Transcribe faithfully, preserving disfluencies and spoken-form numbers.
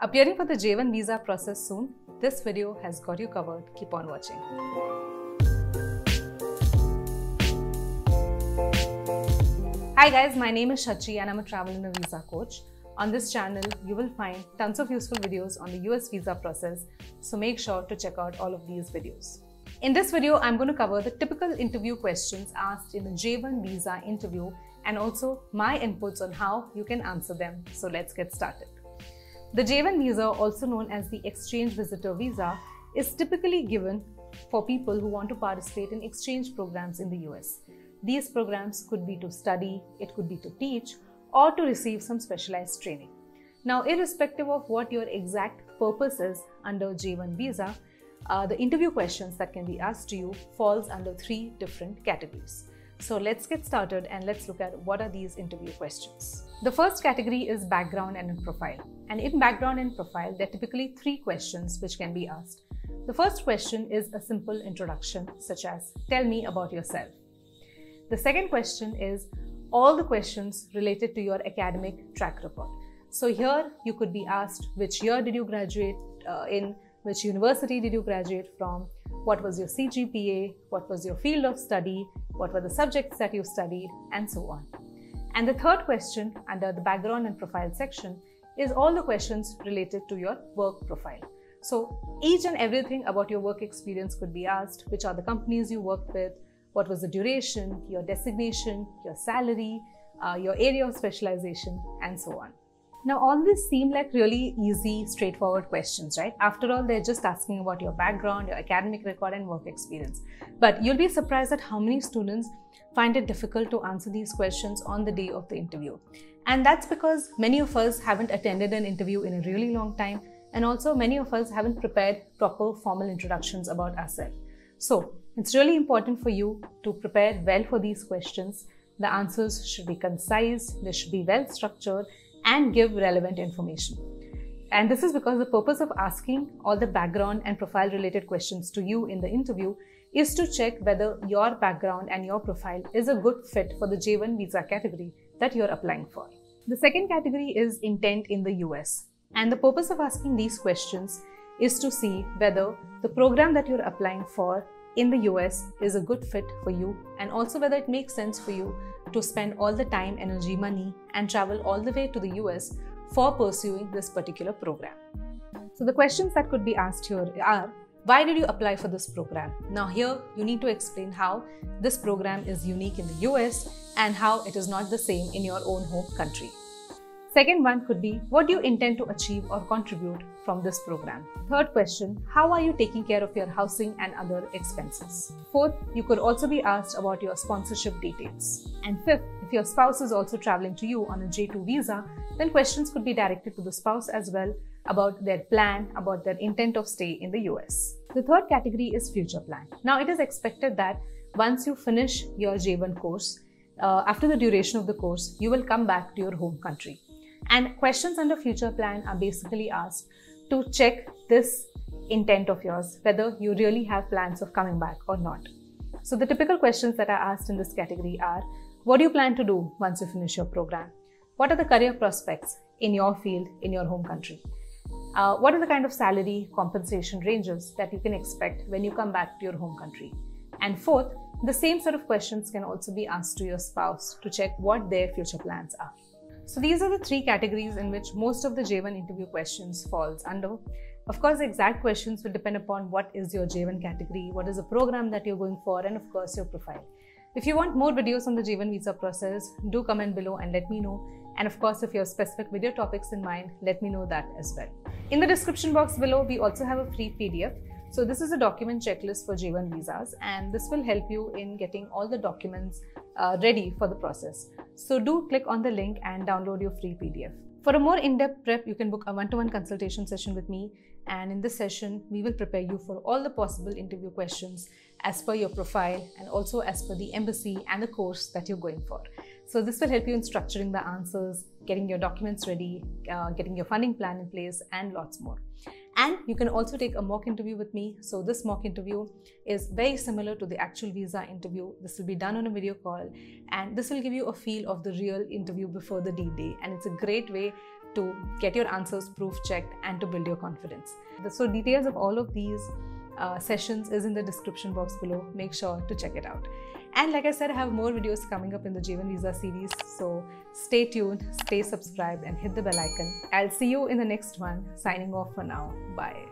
Appearing for the J one visa process soon, this video has got you covered. Keep on watching. Hi guys, my name is Shachi and I'm a travel and a visa coach. On this channel, you will find tons of useful videos on the U S visa process, so make sure to check out all of these videos. In this video, I'm going to cover the typical interview questions asked in the J one visa interview and also my inputs on how you can answer them. So let's get started. The J one visa, also known as the exchange visitor visa, is typically given for people who want to participate in exchange programs in the U S. These programs could be to study, it could be to teach, or to receive some specialized training. Now, irrespective of what your exact purpose is under J one visa, uh, the interview questions that can be asked to you falls under three different categories. So let's get started and let's look at what are these interview questions. The first category is background and profile. And in background and profile, there are typically three questions which can be asked. The first question is a simple introduction, such as, tell me about yourself. The second question is all the questions related to your academic track record. So here you could be asked which year did you graduate uh, in, which university did you graduate from, what was your C G P A, what was your field of study, what were the subjects that you studied, and so on. And the third question under the background and profile section is all the questions related to your work profile. So each and everything about your work experience could be asked, which are the companies you worked with, what was the duration, your designation, your salary, uh, your area of specialization, and so on. Now, all these seem like really easy, straightforward questions, right? After all, they're just asking about your background, your academic record, and work experience. But you'll be surprised at how many students find it difficult to answer these questions on the day of the interview. And that's because many of us haven't attended an interview in a really long time, and also many of us haven't prepared proper formal introductions about ourselves. So it's really important for you to prepare well for these questions. The answers should be concise, they should be well structured, and give relevant information. And this is because the purpose of asking all the background and profile related questions to you in the interview is to check whether your background and your profile is a good fit for the J one visa category that you're applying for. The second category is intent in the U S. And the purpose of asking these questions is to see whether the program that you're applying for in the U S is a good fit for you, and also whether it makes sense for you to spend all the time, energy, money, and travel all the way to the U S for pursuing this particular program. So the questions that could be asked here are, why did you apply for this program? Now here you need to explain how this program is unique in the U S and how it is not the same in your own home country. Second one could be, what do you intend to achieve or contribute from this program? Third question, how are you taking care of your housing and other expenses? Fourth, you could also be asked about your sponsorship details. And fifth, if your spouse is also traveling to you on a J two visa, then questions could be directed to the spouse as well about their plan, about their intent of stay in the U S. The third category is future plan. Now it is expected that once you finish your J one course, uh, after the duration of the course, you will come back to your home country. And questions under future plan are basically asked to check this intent of yours, whether you really have plans of coming back or not. So the typical questions that are asked in this category are, what do you plan to do once you finish your program? What are the career prospects in your field, in your home country? Uh, what are the kind of salary compensation ranges that you can expect when you come back to your home country? And fourth, the same sort of questions can also be asked to your spouse to check what their future plans are. So these are the three categories in which most of the J one interview questions falls under. Of course, the exact questions will depend upon what is your J one category, what is the program that you're going for, and of course your profile. If you want more videos on the J one visa process, do comment below and let me know. And of course, if you have specific video topics in mind, let me know that as well. In the description box below, we also have a free P D F. So this is a document checklist for J one visas, and this will help you in getting all the documents uh, ready for the process. So do click on the link and download your free P D F. For a more in-depth prep, you can book a one-to-one consultation session with me. And in this session, we will prepare you for all the possible interview questions as per your profile and also as per the embassy and the course that you're going for. So this will help you in structuring the answers, getting your documents ready, uh, getting your funding plan in place, and lots more. And you can also take a mock interview with me. So this mock interview is very similar to the actual visa interview. This will be done on a video call, and this will give you a feel of the real interview before the D-Day. And it's a great way to get your answers proof checked and to build your confidence. So details of all of these uh, sessions is in the description box below. Make sure to check it out. And like I said, I have more videos coming up in the J one Visa series. So stay tuned, stay subscribed and hit the bell icon. I'll see you in the next one. Signing off for now. Bye.